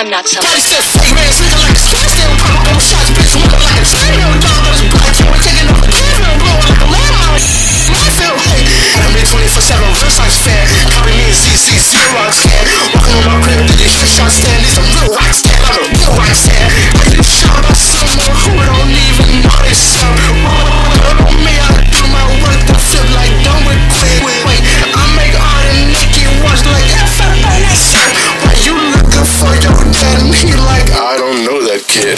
I'm not somebody. Daddy said fake man, nigga like a square, still pop on shots, bitch, look like a $10 million black, you ain't taking up a camera, blowing like a landmine. I feel like I'm in 24/7, real science fan. Copy me and CC, rock scan. Walking on my crib, did you hear shots stand? These a real rock stand, I'm a real rock stand. I get shot by someone who don't even know they sound. Whoa, on me, I do my work to flip like don't quit. Wait, I make all the naked ones like FFASM. Why you looking for your dad? Me like, I don't know that kid.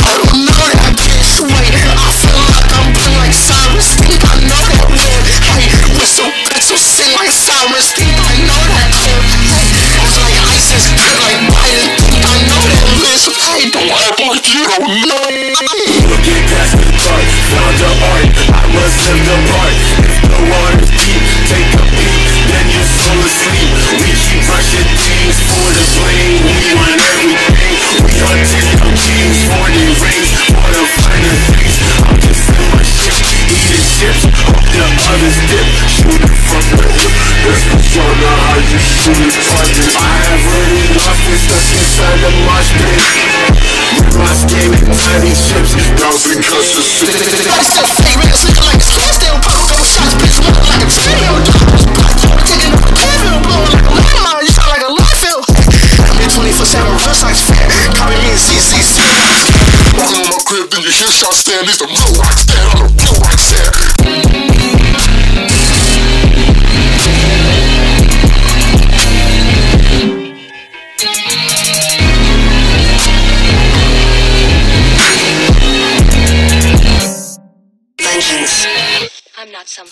I don't know that bitch. Wait, I feel like I'm playing like Cyrus. Think I know that man. Hey, whistle, pencil, sing like Cyrus. Think I know that kid. Hey, it's like ISIS, good like Biden. Think I know that bitch. Hey, don't act like you don't know it. Looking past the dark, found the art. I must live the part. If the water's deep, take a beat, then you fall asleep. We keep rushing teams for the flame. We want everything. We are taking teams for the race, for the final things. I'm just in my ship, eating chips, up the other's dip, shooting from the hip. This is drama, how you shoot it target. I have really enough, it's stuck inside the marsh pit. We lost game in tiny chips, bouncing customers. I said fake niggas looking like a square, still pop a couple shots, bitch, looking like a $10 million black, you ain't taking up a camera, blowing like a landmine. You sound like a light field. I'm in 24/7, real science fan. Copy me and CC. Walking on my crib, then you hear shots stand. These the real rock stand, I'm the real rock stand. I'm not some